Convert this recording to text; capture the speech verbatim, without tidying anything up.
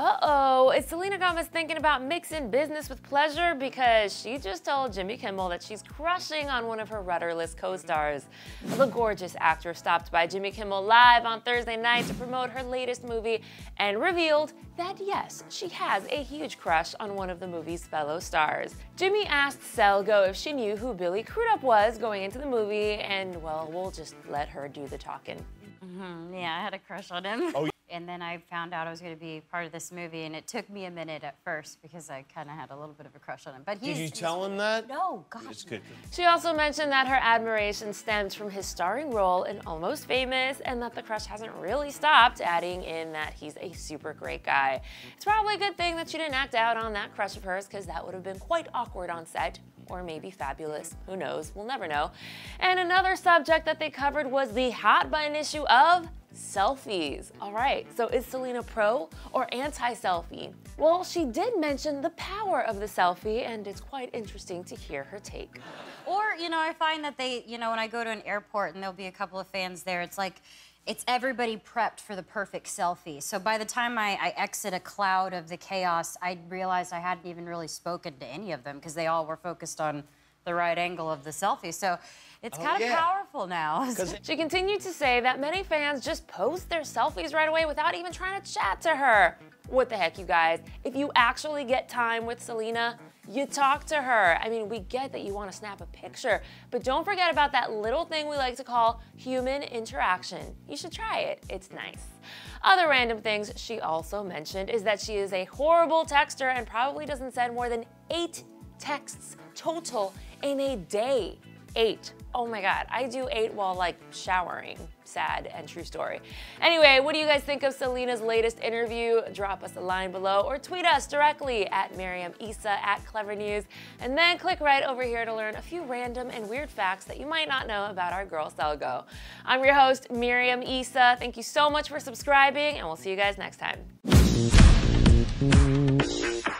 Uh-oh, is Selena Gomez thinking about mixing business with pleasure? Because she just told Jimmy Kimmel that she's crushing on one of her Rudderless co-stars. The gorgeous actress stopped by Jimmy Kimmel Live on Thursday night to promote her latest movie and revealed that yes, she has a huge crush on one of the movie's fellow stars. Jimmy asked Selgo if she knew who Billy Crudup was going into the movie, and well, we'll just let her do the talking. Mm-hmm. Yeah, I had a crush on him. Oh, yeah. And then I found out I was going to be part of this movie, and it took me a minute at first because I kind of had a little bit of a crush on him. But he's, Did you tell he's, him that? No, God. It's good. She also mentioned that her admiration stems from his starring role in Almost Famous, and that the crush hasn't really stopped, adding in that he's a super great guy. It's probably a good thing that she didn't act out on that crush of hers, because that would have been quite awkward on set. Or maybe fabulous, who knows, we'll never know. And another subject that they covered was the hot button issue of selfies. All right, so is Selena pro or anti-selfie? Well, she did mention the power of the selfie, and it's quite interesting to hear her take. Or, you know, I find that they, you know, when I go to an airport and there'll be a couple of fans there, it's like, it's everybody prepped for the perfect selfie. So by the time I, I exit a cloud of the chaos, I realized I hadn't even really spoken to any of them because they all were focused on the right angle of the selfie. So it's oh, kind of yeah. powerful now. She continued to say that many fans just post their selfies right away without even trying to chat to her. What the heck, you guys? If you actually get time with Selena, you talk to her. I mean, we get that you want to snap a picture, but don't forget about that little thing we like to call human interaction. You should try it, it's nice. Other random things she also mentioned is that she is a horrible texter and probably doesn't send more than eight texts total in a day. Eight. Oh my God, I do eight while like showering. Sad and true story. Anyway, what do you guys think of Selena's latest interview? Drop us a line below or tweet us directly at Miriam Issa at Clevver News, and then click right over here to learn a few random and weird facts that you might not know about our girl Selgo. I'm your host, Miriam Issa. Thank you so much for subscribing, and we'll see you guys next time.